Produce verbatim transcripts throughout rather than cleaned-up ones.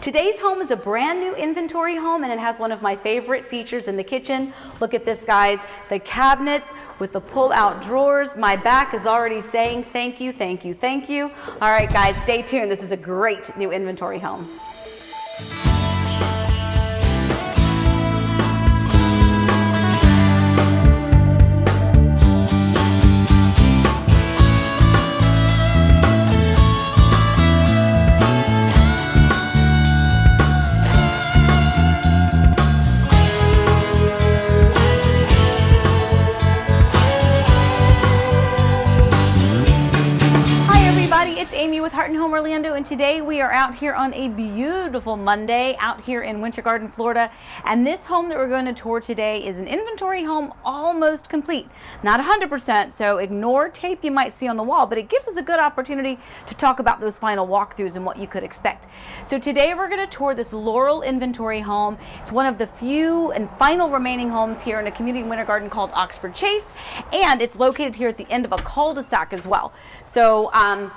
Today's home is a brand new inventory home, and it has one of my favorite features in the kitchen. Look at this, guys. The cabinets with the pull-out drawers. My back is already saying thank you, thank you, thank you. All right, guys, stay tuned. This is a great new inventory home. Home Orlando, and today we are out here on a beautiful Monday out here in Winter Garden, Florida, and this home that we're going to tour today is an inventory home, almost complete, not one hundred percent, so ignore tape you might see on the wall, but it gives us a good opportunity to talk about those final walkthroughs and what you could expect. So today we're going to tour this Laurel inventory home. It's one of the few and final remaining homes here in a community in Winter Garden called Oxford Chase, and it's located here at the end of a cul-de-sac as well. So um,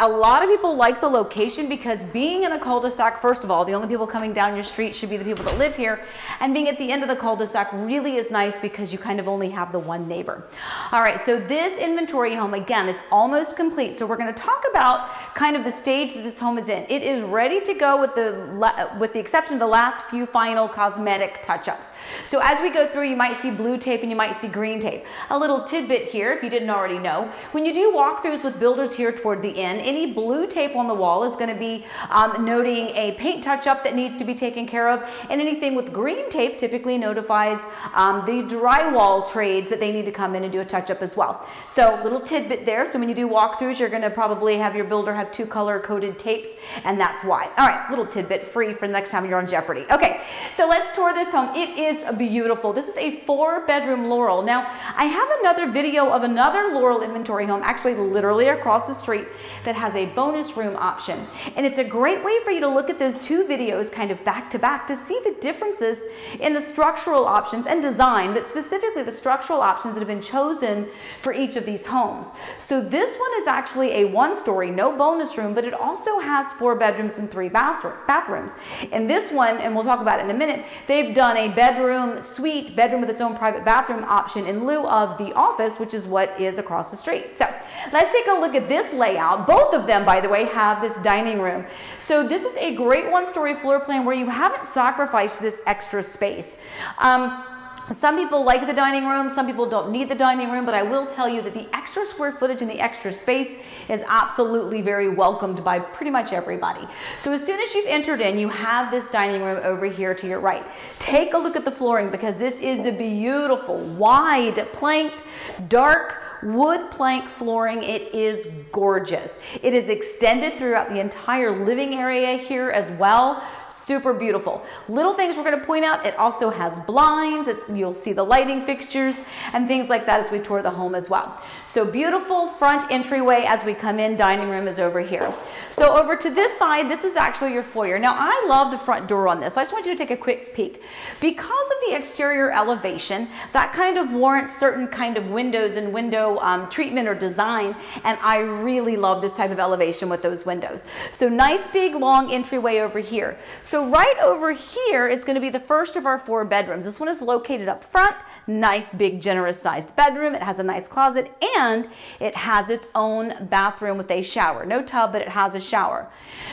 a lot A lot of people like the location because being in a cul-de-sac, first of all, the only people coming down your street should be the people that live here, and being at the end of the cul-de-sac really is nice because you kind of only have the one neighbor. All right, so this inventory home, again, it's almost complete, so we're going to talk about kind of the stage that this home is in. It is ready to go with the with the exception of the last few final cosmetic touch-ups. So as we go through, you might see blue tape and you might see green tape. A little tidbit here, if you didn't already know, when you do walkthroughs with builders here toward the end, any blue Blue tape on the wall is going to be um, noting a paint touch-up that needs to be taken care of, and anything with green tape typically notifies um, the drywall trades that they need to come in and do a touch-up as well. So little tidbit there. So when you do walkthroughs, you're going to probably have your builder have two color-coded tapes, and that's why. All right, little tidbit free for the next time you're on Jeopardy. Okay, so let's tour this home. It is beautiful. This is a four-bedroom Laurel. Now, I have another video of another Laurel inventory home, actually literally across the street, that has a bonus room option, and it's a great way for you to look at those two videos kind of back to back to see the differences in the structural options and design, but specifically the structural options that have been chosen for each of these homes. So this one is actually a one-story, no bonus room, but it also has four bedrooms and three bathrooms. And this one, and we'll talk about it in a minute, they've done a bedroom suite, bedroom with its own private bathroom option in lieu of the office, which is what is across the street. So let's take a look at this layout. Both of them, by the way, have this dining room. So this is a great one-story floor plan where you haven't sacrificed this extra space. Um, Some people like the dining room, some people don't need the dining room, but I will tell you that the extra square footage and the extra space is absolutely very welcomed by pretty much everybody. So as soon as you've entered in, you have this dining room over here to your right. Take a look at the flooring because this is a beautiful, wide, planked, dark wood plank flooring. It is gorgeous. It is extended throughout the entire living area here as well. Super beautiful. Little things we're going to point out, it also has blinds. It's You'll see the lighting fixtures and things like that as we tour the home as well. So beautiful front entryway as we come in. Dining room is over here. So over to this side, this is actually your foyer. Now I love the front door on this. So I just want you to take a quick peek. Because of the exterior elevation, that kind of warrants certain kind of windows and window um, treatment or design. And I really love this type of elevation with those windows. So nice big long entryway over here. So right over here is going to be the first of our four bedrooms. This one is located up front, nice big generous sized bedroom. It has a nice closet and it has its own bathroom with a shower. No tub, but it has a shower.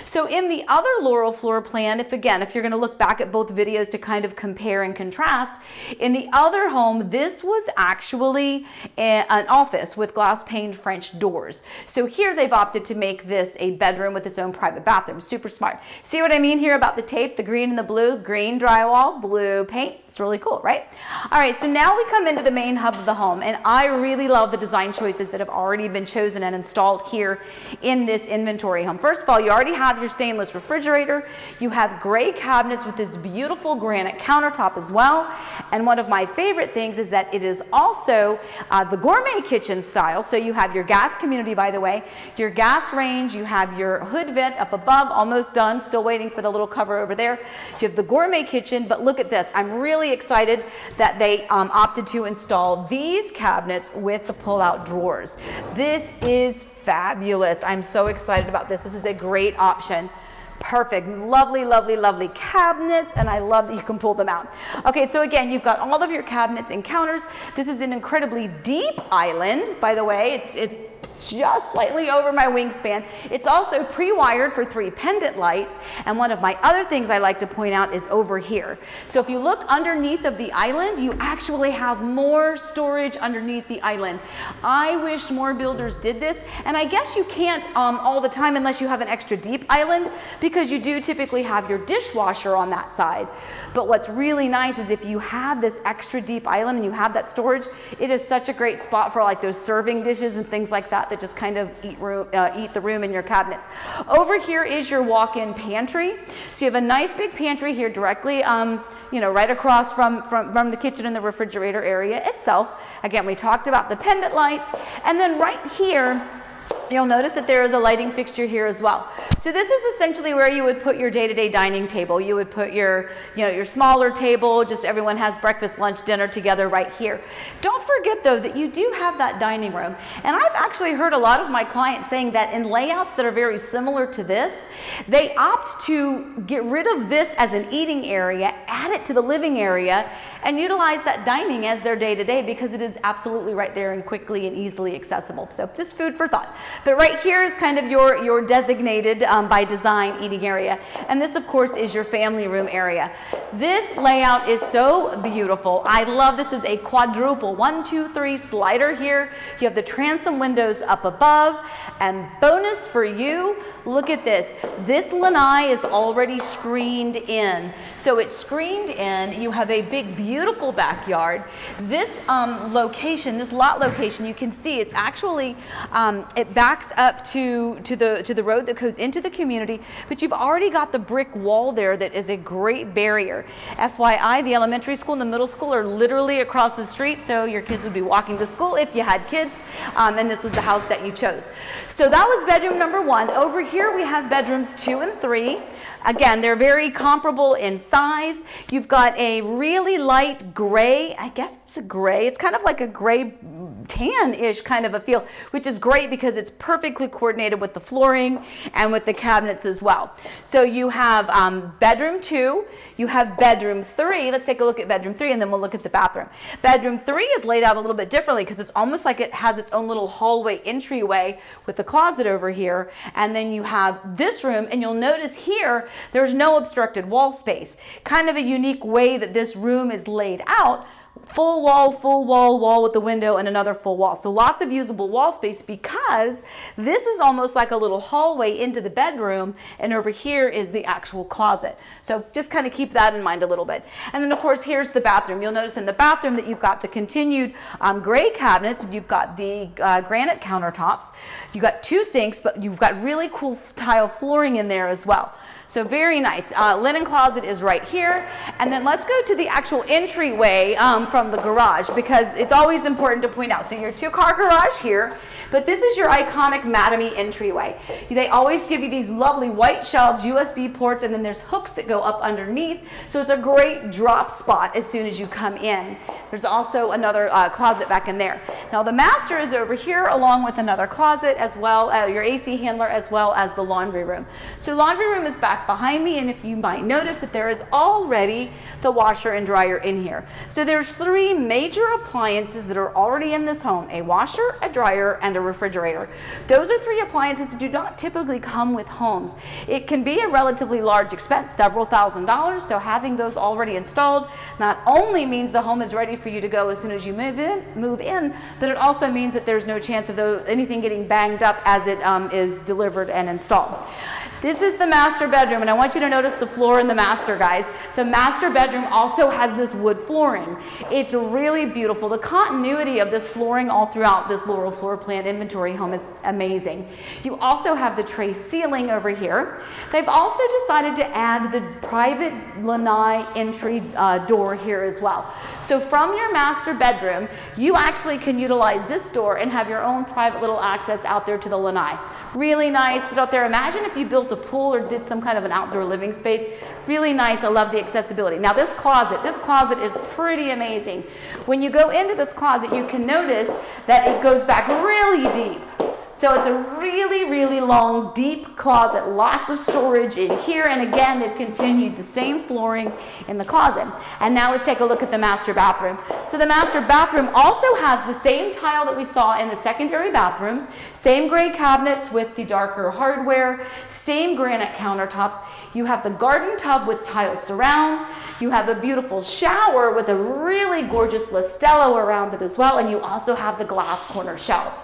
So in the other Laurel floor plan, if again, if you're going to look back at both videos to kind of compare and contrast, in the other home, this was actually a, an office with glass paned French doors. So here they've opted to make this a bedroom with its own private bathroom. Super smart. See what I mean here about the tape, the green and the blue, green drywall, blue paint. It's really cool, right? All right, so now we come into the main hub of the home, and I really love the design choices that have already been chosen and installed here in this inventory home. First of all, you already have your stainless refrigerator. You have gray cabinets with this beautiful granite countertop as well. And one of my favorite things is that it is also uh, the gourmet kitchen style. So you have your gas community, by the way, your gas range, you have your hood vent up above, almost done, still waiting for the little cover over there. You have the gourmet kitchen, but look at this. I'm really excited that they um, opted to install these cabinets with the pull-out drawers. This is fabulous. I'm so excited about this. This is a great option. Perfect. Lovely, lovely, lovely cabinets, and I love that you can pull them out. Okay, so again, you've got all of your cabinets and counters. This is an incredibly deep island, by the way. It's, it's just slightly over my wingspan. It's also pre-wired for three pendant lights, and one of my other things I like to point out is over here. So if you look underneath of the island, you actually have more storage underneath the island. I wish more builders did this, and I guess you can't um, all the time unless you have an extra deep island, because you do typically have your dishwasher on that side. But what's really nice is if you have this extra deep island and you have that storage, it is such a great spot for like those serving dishes and things like that that just kind of eat, room, uh, eat the room in your cabinets. Over here is your walk-in pantry. So you have a nice big pantry here directly, um, you know, right across from, from, from the kitchen and the refrigerator area itself. Again, we talked about the pendant lights. And then right here, you'll notice that there is a lighting fixture here as well. So this is essentially where you would put your day-to-day dining table. You would put your, you know, your smaller table, just everyone has breakfast, lunch, dinner together right here. Don't forget though that you do have that dining room. And I've actually heard a lot of my clients saying that in layouts that are very similar to this, they opt to get rid of this as an eating area, add it to the living area, and utilize that dining as their day-to-day because it is absolutely right there and quickly and easily accessible. So just food for thought. But right here is kind of your, your designated um, by design eating area. And this, of course, is your family room area. This layout is so beautiful. I love this. Is a quadruple one, two, three slider here. You have the transom windows up above. And bonus for you, look at this. This lanai is already screened in. So it's screened in. You have a big, beautiful backyard. This um, location, this lot location, you can see it's actually, um, it backs backs up to, to, the, to the road that goes into the community, but you've already got the brick wall there that is a great barrier. F Y I, the elementary school and the middle school are literally across the street, so your kids would be walking to school if you had kids, um, and this was the house that you chose. So that was bedroom number one. Over here we have bedrooms two and three. Again, they're very comparable in size. You've got a really light gray, I guess it's a gray, it's kind of like a gray tan-ish kind of a feel, which is great because it's perfectly coordinated with the flooring and with the cabinets as well. So you have um, bedroom two, you have bedroom three. Let's take a look at bedroom three and then we'll look at the bathroom. Bedroom three is laid out a little bit differently because it's almost like it has its own little hallway entryway with the closet over here. And then you have this room, and you'll notice here there's no obstructed wall space. Kind of a unique way that this room is laid out. Full wall, full wall, wall with the window, and another full wall. So lots of usable wall space because this is almost like a little hallway into the bedroom, and over here is the actual closet. So just kind of keep that in mind a little bit. And then of course here's the bathroom. You'll notice in the bathroom that you've got the continued um, gray cabinets, and you've got the uh, granite countertops. You've got two sinks, but you've got really cool tile flooring in there as well. So very nice. Uh, linen closet is right here. And then let's go to the actual entryway um, from the garage, because it's always important to point out. So your two car garage here, but this is your iconic Mattamy entryway. They always give you these lovely white shelves, U S B ports, and then there's hooks that go up underneath. So it's a great drop spot as soon as you come in. There's also another uh, closet back in there. Now the master is over here along with another closet as well, uh, your A C handler, as well as the laundry room. So laundry room is back behind me, and if you might notice that there is already the washer and dryer in here. So there's three major appliances that are already in this home: a washer, a dryer, and a refrigerator. Those are three appliances that do not typically come with homes. It can be a relatively large expense, several thousand dollars, so having those already installed not only means the home is ready for you to go as soon as you move in, move in but it also means that there's no chance of anything getting banged up as it um, is delivered and installed. This is the master bedroom, and I want you to notice the floor in the master, guys. The master bedroom also has this wood flooring. It's really beautiful. The continuity of this flooring all throughout this Laurel floor plan inventory home is amazing. You also have the tray ceiling over here. They've also decided to add the private lanai entry uh, door here as well. So from your master bedroom, you actually can utilize this door and have your own private little access out there to the lanai. Really nice. Sit out there. Imagine if you built a pool or did some kind of an outdoor living space. Really nice. I love the accessibility. Now this closet, this closet is pretty amazing. When you go into this closet, you can notice that it goes back really deep. So it's a really, really long, deep closet, lots of storage in here. And again, they've continued the same flooring in the closet. And now let's take a look at the master bathroom. So the master bathroom also has the same tile that we saw in the secondary bathrooms, same gray cabinets with the darker hardware, same granite countertops. You have the garden tub with tile surround. You have a beautiful shower with a really gorgeous listello around it as well. And you also have the glass corner shelves.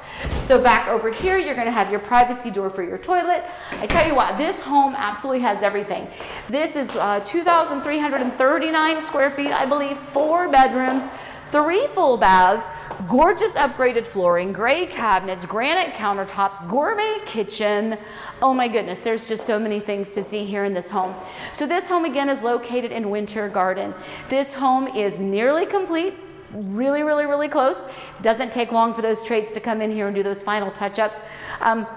So back over here, Here, you're going to have your privacy door for your toilet. I tell you what, this home absolutely has everything. This is uh, two thousand three hundred thirty-nine square feet, I believe, four bedrooms, three full baths, gorgeous upgraded flooring, gray cabinets, granite countertops, gourmet kitchen. Oh my goodness, there's just so many things to see here in this home. So this home again is located in Winter Garden. This home is nearly complete. Really, really, really close. Doesn't take long for those trades to come in here and do those final touch-ups. Um,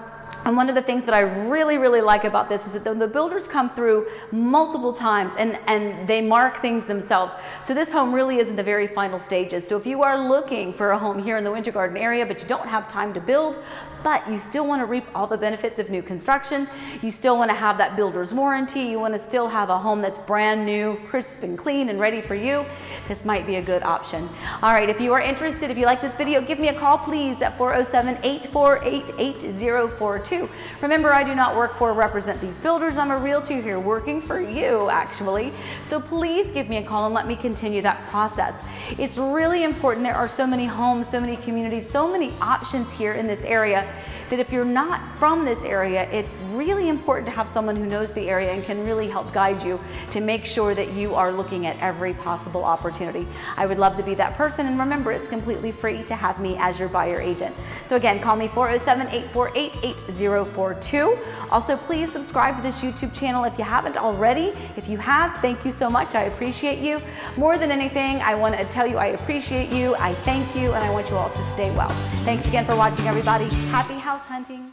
and one of the things that I really, really like about this is that the, the builders come through multiple times and, and they mark things themselves. So this home really is in the very final stages. So if you are looking for a home here in the Winter Garden area, but you don't have time to build, but you still want to reap all the benefits of new construction, you still want to have that builder's warranty, you want to still have a home that's brand new, crisp and clean and ready for you, this might be a good option. All right, if you are interested, if you like this video, give me a call please at four oh seven, eight four eight, eight oh four two. Remember, I do not work for or represent these builders. I'm a realtor here working for you, actually. So please give me a call and let me continue that process. It's really important. There are so many homes, so many communities, so many options here in this area, that if you're not from this area, it's really important to have someone who knows the area and can really help guide you to make sure that you are looking at every possible opportunity. I would love to be that person, and remember, it's completely free to have me as your buyer agent. So again, call me four oh seven, eight four eight, eight oh four two. Also, please subscribe to this YouTube channel if you haven't already. If you have, thank you so much. I appreciate you. More than anything, I want to tell you I appreciate you, I thank you, and I want you all to stay well. Thanks again for watching, everybody. Happy house hunting.